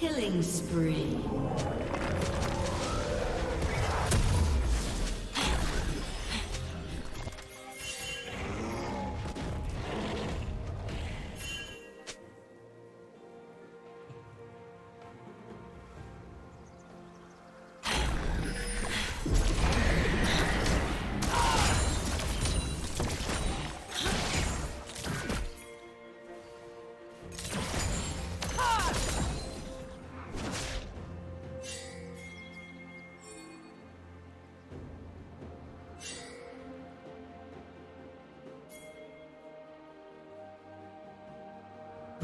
Killing spree.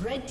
Red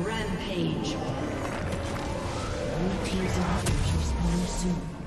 Rampage. New teams of hunters respond soon.